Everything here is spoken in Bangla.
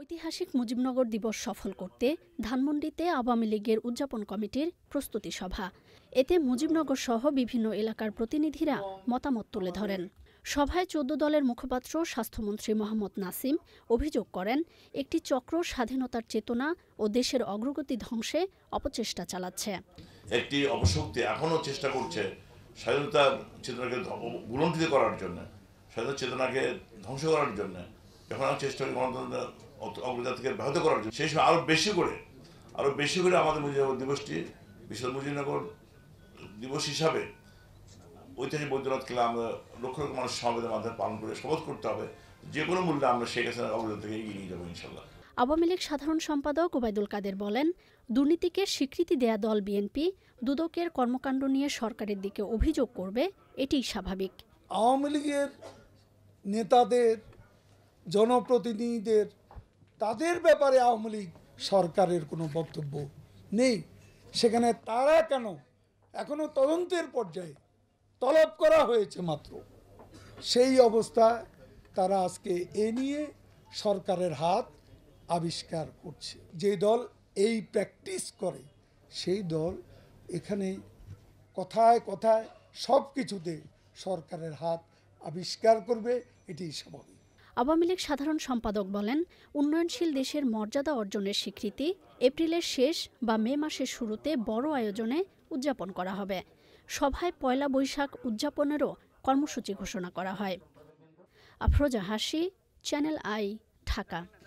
ঐতিহাসিক মুজিবনগর দিবস সফল করতে ধানমন্ডিতে আওয়ামী লীগের উদযাপন কমিটির প্রস্তুতি সভা। এতে মুজিবনগর সহ বিভিন্ন এলাকার প্রতিনিধিরা মতামত তুলে ধরেন। সভায় ১৪ দলের মুখপাত্র স্বাস্থ্যমন্ত্রী মোহাম্মদ নাসিম অভিযোগ করেন, একটি চক্র স্বাধীনতার চেতনা ও দেশের অগ্রগতি ধ্বংসে অপচেষ্টা চালাচ্ছে। একটি অপশক্তি এখনো চেষ্টা করছে স্বাধীনতা চেতনাকে গুলণ্ঠিত করার জন্য, স্বাধীনতা চেতনাকে ধ্বংস করার জন্য, এখন চেষ্টা গণতন্ত্র অগ্রগতিকে ব্যাহত করার জন্য। সেই সময় আরও বেশি করে আমাদের মুজিবনগর দিবসটি বিশ্ব মুজিবনগর দিবস হিসাবে ঐতিহাসিক বৈদ্যনাথ কিলা আমরা লক্ষ লক্ষ মানুষ সমাবেশের মাধ্যমে পালন করে সমাজ করতে হবে। যে কোনো মূল্যে আমরা সেই কাছে অগ্রগতি থেকে এগিয়ে নিয়ে যাবো ইনশাল্লাহ। আওয়ামী লীগ সাধারণ সম্পাদক ওবায়দুল কাদের বলেন, দুর্নীতিকে স্বীকৃতি দেয়া দল বিএনপি দুদকের কর্মকাণ্ড নিয়ে সরকারের দিকে অভিযোগ করবে, এটিই স্বাভাবিক। আওয়ামী লীগের নেতাদের, জনপ্রতিনিধিদের, তাদের ব্যাপারে আওয়ামী লীগ সরকারের কোনো বক্তব্য নেই। সেখানে তারা কেন এখনো তদন্তের পর্যায়ে, তলব করা হয়েছে মাত্র, সেই অবস্থা তারা আজকে এ নিয়ে সরকারের হাত আবিষ্কার করছে। যে দল এই প্র্যাকটিস করে সেই দল এখানে কথায় কথায় সব কিছুতে সরকারের হাত আবিষ্কার করবে, এটি স্বাভাবিক। আওয়ামী লীগ সাধারণ সম্পাদক বলেন, উন্নয়নশীল দেশের মর্যাদা অর্জনের স্বীকৃতি এপ্রিলের শেষ বা মে মাসের শুরুতে বড় আয়োজনে উদযাপন করা হবে। সভায় পয়লা বৈশাখ উদযাপনেরও কর্মসূচি ঘোষণা করা হয়। আফরোজা হাসি, চ্যানেল আই, ঢাকা।